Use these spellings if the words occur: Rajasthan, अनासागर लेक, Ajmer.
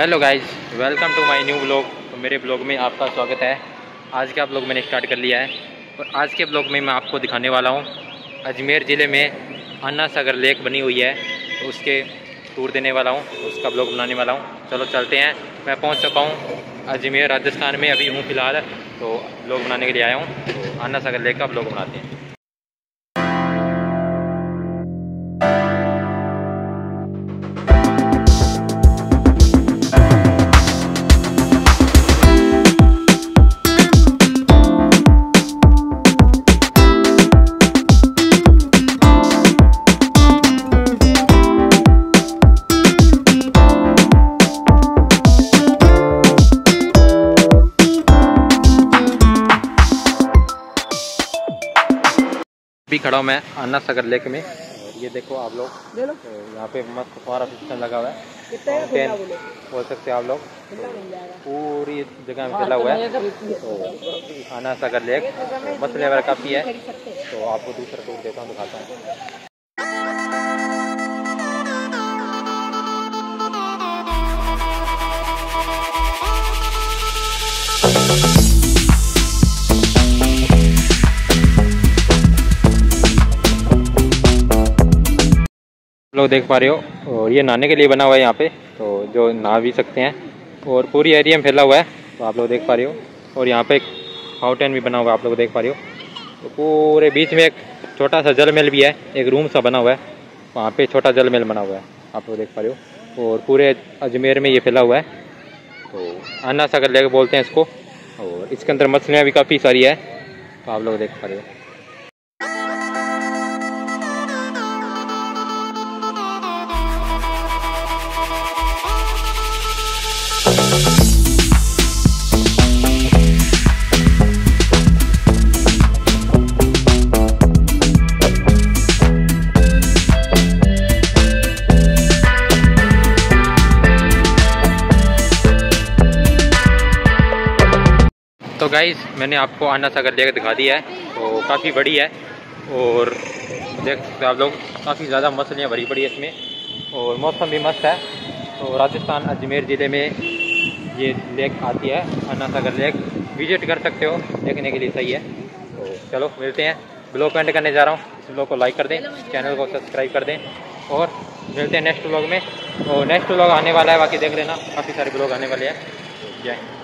Hello guys, welcome to my new blog. तो मेरे blog में आपका स्वागत है। आज का ब्लॉग मैंने स्टार्ट कर लिया है और आज के ब्लॉग में मैं आपको दिखाने वाला हूँ अजमेर ज़िले में अनासागर लेक बनी हुई है, तो उसके टूर देने वाला हूँ, उसका ब्लॉग बनाने वाला हूँ। चलो चलते हैं। मैं पहुँच चुका हूँ अजमेर, राजस्थान में अभी हूँ फ़िलहाल, तो ब्लॉग बनाने के लिए आया हूँ। तो अनासागर लेक का ब्लॉग बनाते हैं। भी खड़ा हूँ मैं अनासागर लेक में। ये देखो आप लोग, यहाँ पे मस्त फुहारा सिस्टम लगा हुआ है, बोल सकते हैं आप लोग, पूरी जगह में फैला हुआ है। तो अनासागर लेक मस्त लेवल काफ़ी है, तो आपको दूसरा टूर देता हूँ, दिखाता हूँ। लोग देख पा रहे हो, और ये नहाने के लिए बना हुआ है यहाँ पे, तो जो नहा भी सकते हैं, और पूरी एरिया में फैला हुआ है, तो आप लोग देख पा रहे हो। और यहाँ पे एक फाउंटेन भी बना हुआ है, आप लोग देख पा रहे हो। तो पूरे बीच में एक छोटा सा जलमहल भी है, एक रूम सा बना हुआ है, वहाँ पे छोटा जलमहल बना हुआ है, आप लोग देख पा रहे हो। और पूरे अजमेर में ये फैला हुआ है, तो अनासागर लेक बोलते हैं इसको। और इसके अंदर मछलियाँ भी काफ़ी सारी है, तो आप लोग देख पा रहे हो। तो गाइज़, मैंने आपको अनासागर लेक दिखा दिया है, तो काफ़ी बड़ी है और देख सकते आप लोग, काफ़ी ज़्यादा मछलियाँ भरी पड़ी है इसमें, और मौसम भी मस्त है। तो राजस्थान अजमेर ज़िले में ये लेक आती है, अनासागर लेक, विजिट कर सकते हो, देखने के लिए सही है। तो चलो मिलते हैं। ब्लॉग एंड करने जा रहा हूँ। इस ब्लॉग को लाइक कर दें, चैनल को सब्सक्राइब कर दें, और मिलते हैं नेक्स्ट ब्लॉग में। और नेक्स्ट ब्लॉग आने वाला है, बाकी देख लेना, काफ़ी सारे ब्लॉग आने वाले हैं। जय हिंद।